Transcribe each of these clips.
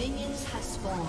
Minions have spawned.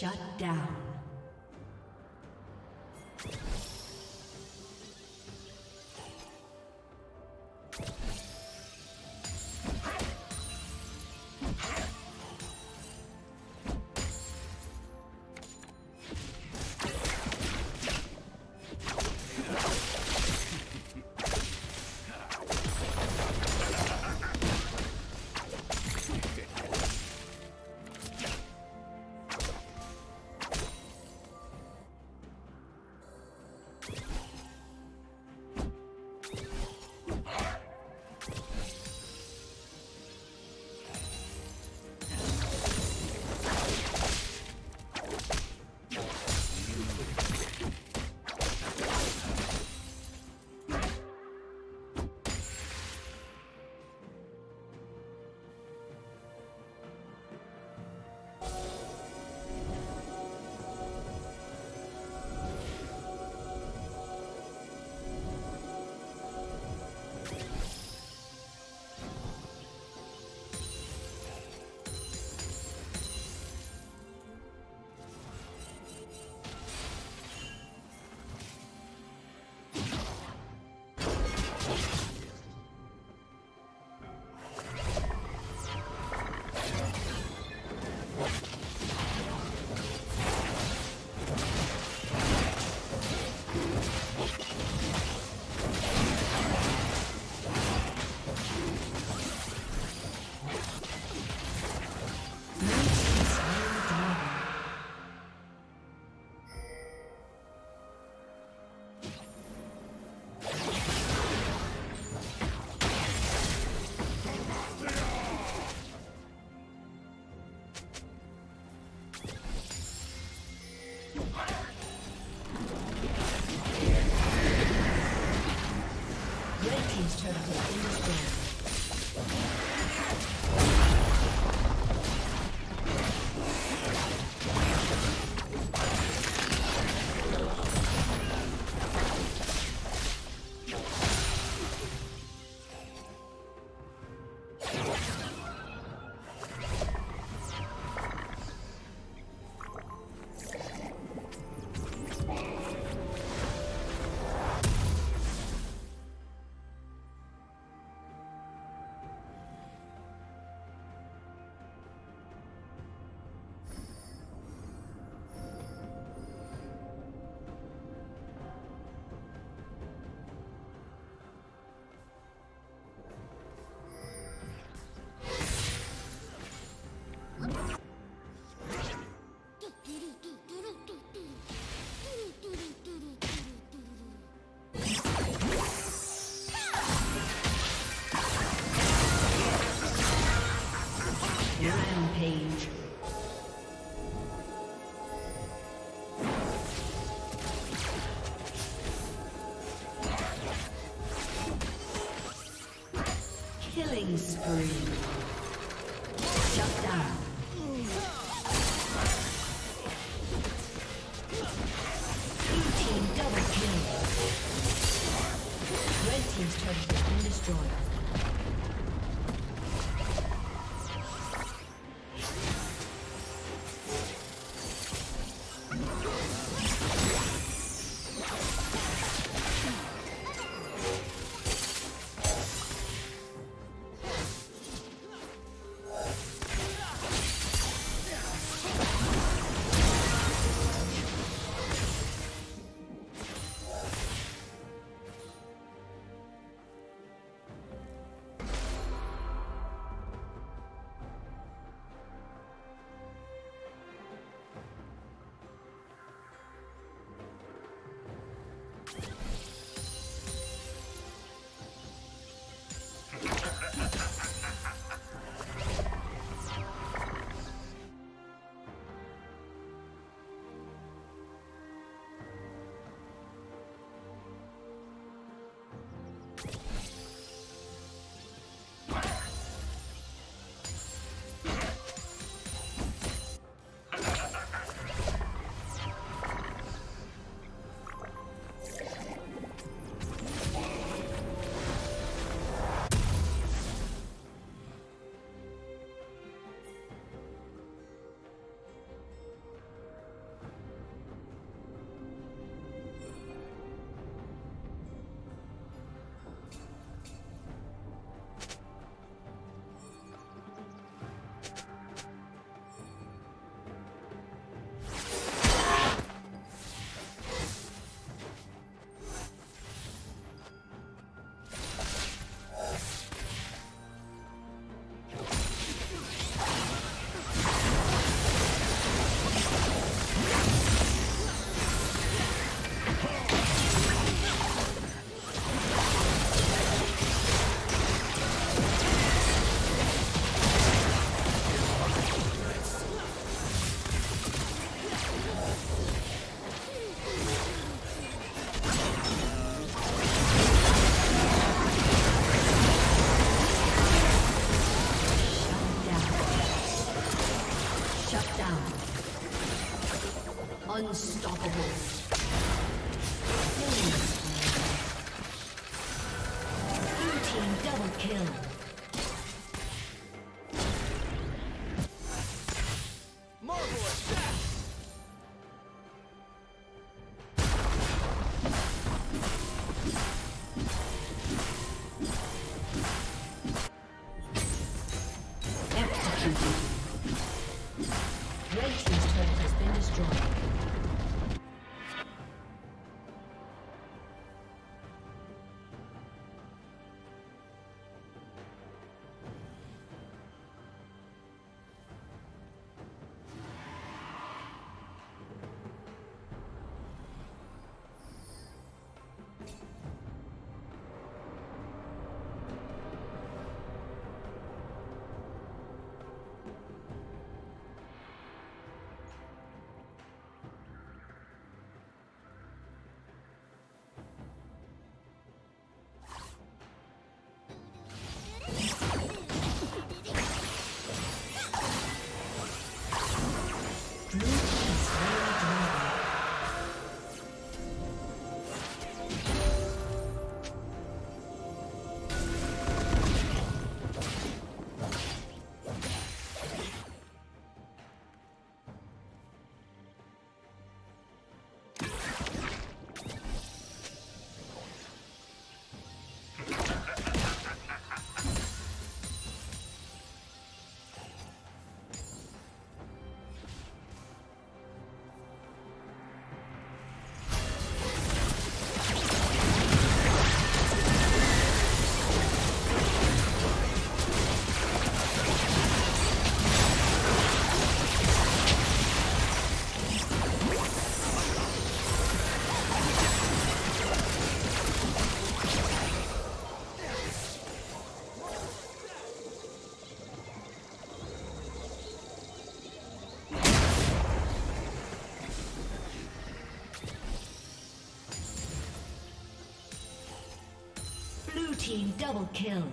Shut down. Spree. Shut down. Blue team double kill. Red team's turret has been destroyed. Double kill.